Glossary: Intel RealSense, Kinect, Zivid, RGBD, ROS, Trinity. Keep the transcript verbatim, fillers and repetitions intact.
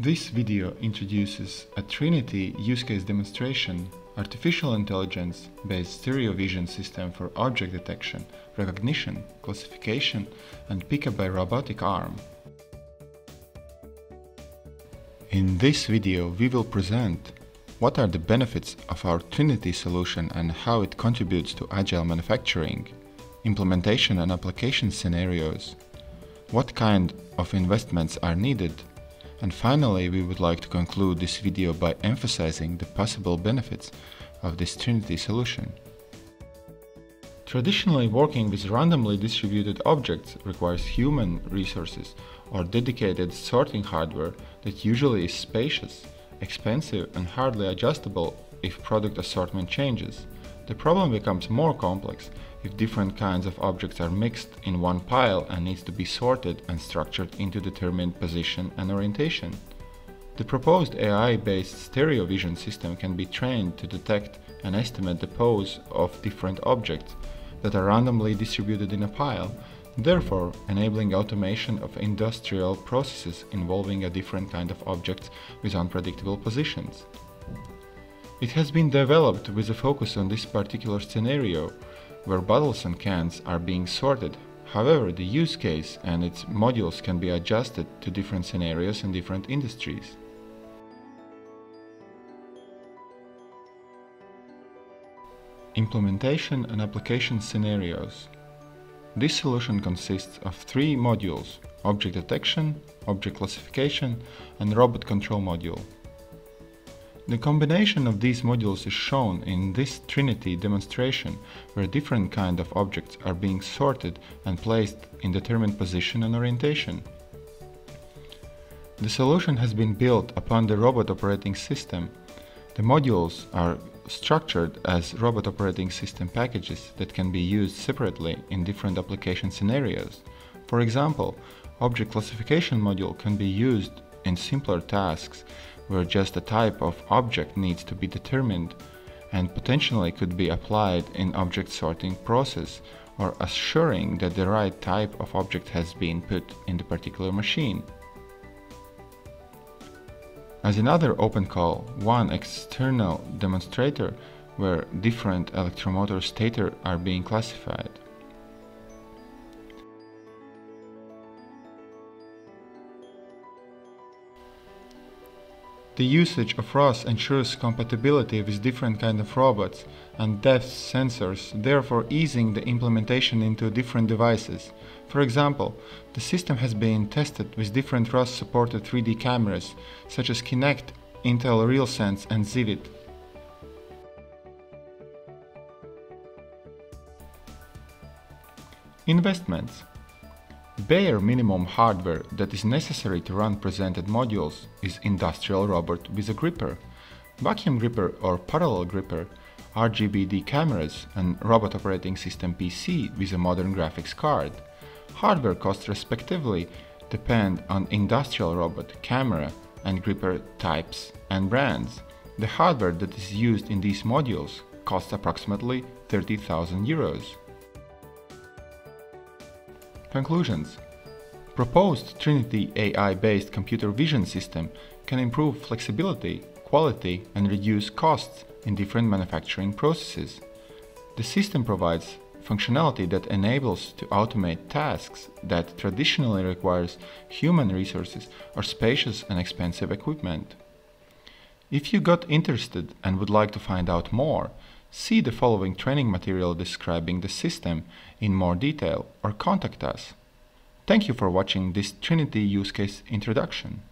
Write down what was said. This video introduces a Trinity use case demonstration, artificial intelligence based stereo vision system for object detection, recognition, classification and pickup by robotic arm. In this video we will present what are the benefits of our Trinity solution and how it contributes to agile manufacturing, implementation and application scenarios, what kind of investments are needed, and finally, we would like to conclude this video by emphasizing the possible benefits of this Trinity solution. Traditionally, working with randomly distributed objects requires human resources or dedicated sorting hardware that usually is spacious, expensive and hardly adjustable if product assortment changes. The problem becomes more complex if different kinds of objects are mixed in one pile and needs to be sorted and structured into determined position and orientation. The proposed A I-based stereo vision system can be trained to detect and estimate the pose of different objects that are randomly distributed in a pile, therefore enabling automation of industrial processes involving a different kind of objects with unpredictable positions. It has been developed with a focus on this particular scenario, where bottles and cans are being sorted. However, the use case and its modules can be adjusted to different scenarios and different industries. Implementation and application scenarios. This solution consists of three modules: object detection, object classification, and robot control module. The combination of these modules is shown in this Trinity demonstration, where different kinds of objects are being sorted and placed in determined position and orientation. The solution has been built upon the robot operating system. The modules are structured as robot operating system packages that can be used separately in different application scenarios. For example, object classification module can be used in simpler tasks, where just a type of object needs to be determined and potentially could be applied in object sorting process or assuring that the right type of object has been put in the particular machine. As in other open call, one external demonstrator where different electromotor stator are being classified. The usage of R O S ensures compatibility with different kinds of robots and depth sensors, therefore easing the implementation into different devices. For example, the system has been tested with different R O S-supported three D cameras, such as Kinect, Intel RealSense and Zivid. Investments. The bare minimum hardware that is necessary to run presented modules is industrial robot with a gripper, vacuum gripper or parallel gripper, R G B D cameras and robot operating system P C with a modern graphics card. Hardware costs respectively depend on industrial robot, camera and gripper types and brands. The hardware that is used in these modules costs approximately thirty thousand euros. Conclusions. Proposed Trinity A I-based computer vision system can improve flexibility, quality and reduce costs in different manufacturing processes. The system provides functionality that enables to automate tasks that traditionally requires human resources or spacious and expensive equipment. If you got interested and would like to find out more, see the following training material describing the system in more detail or contact us. Thank you for watching this Trinity use case introduction.